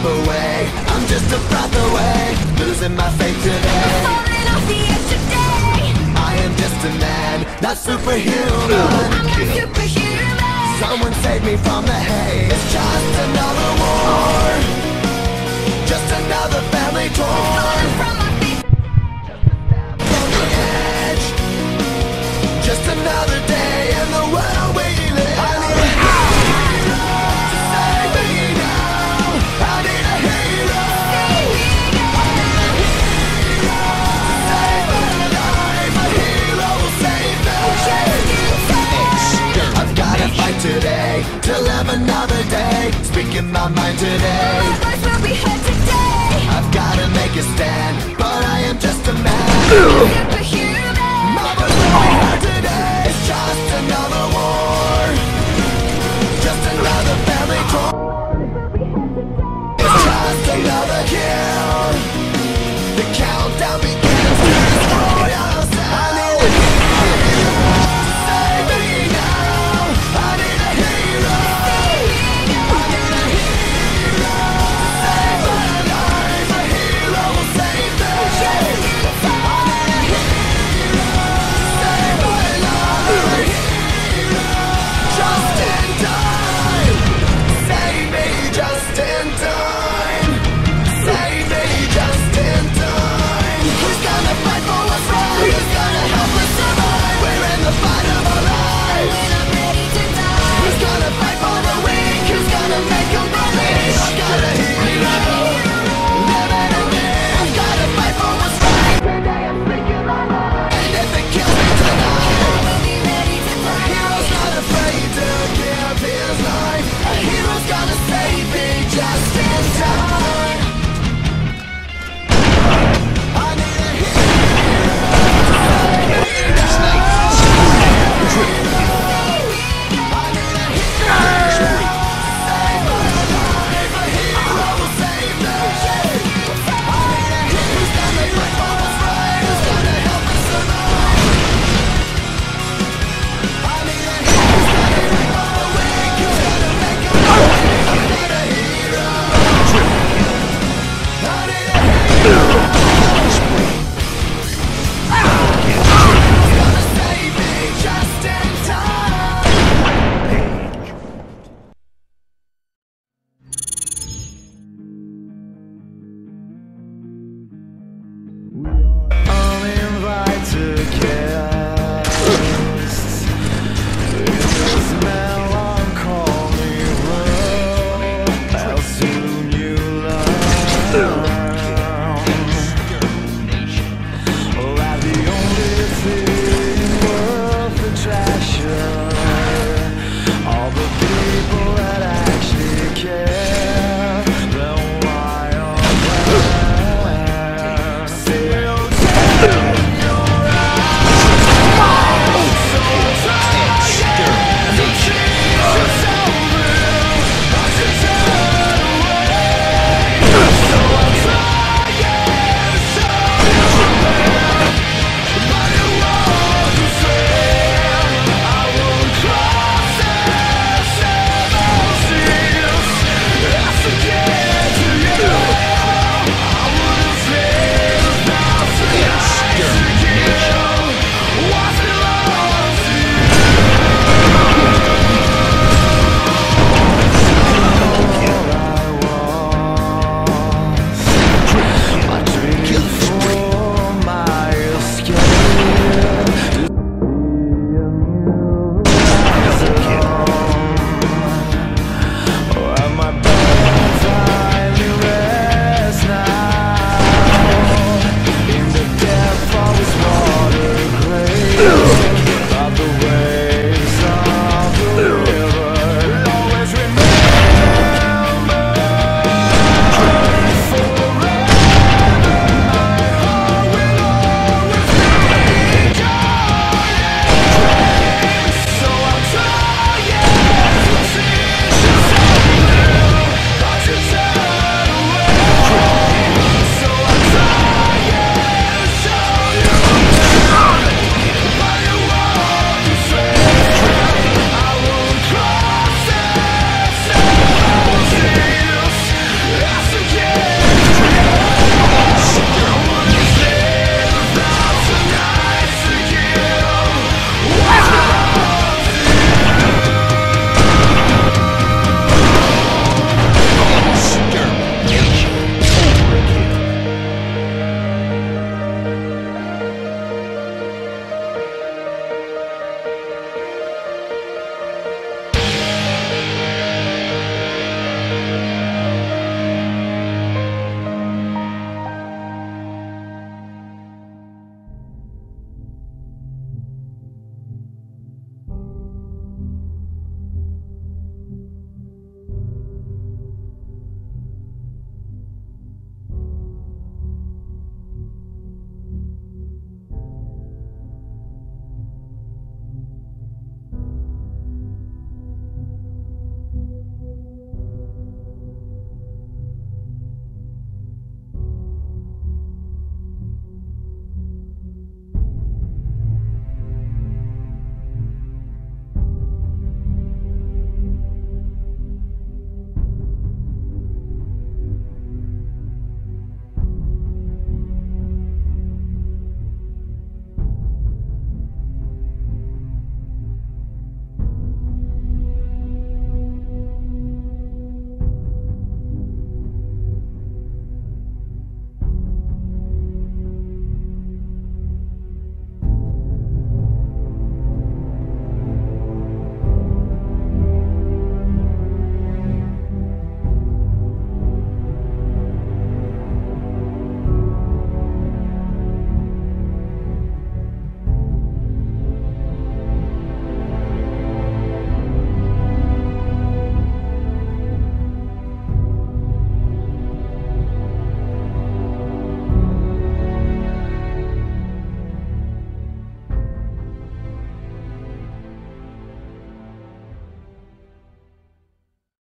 step away. I'm just a breath away, losing my faith today. I'm falling off the edge today. I am just a man, not superhuman. I'm not superhuman. Someone save me from the hate. It's just another war, just another family torn from my feet, from the edge. Just another day in the world we live. I need a hero to save me now. I need a hero. I need a hero to save my life. A hero will save me. I've gotta fight today to live another day. Speaking my mind today. My voice will be heard today. I've gotta make a stand, but I am just a man. Another kill. The countdown begins.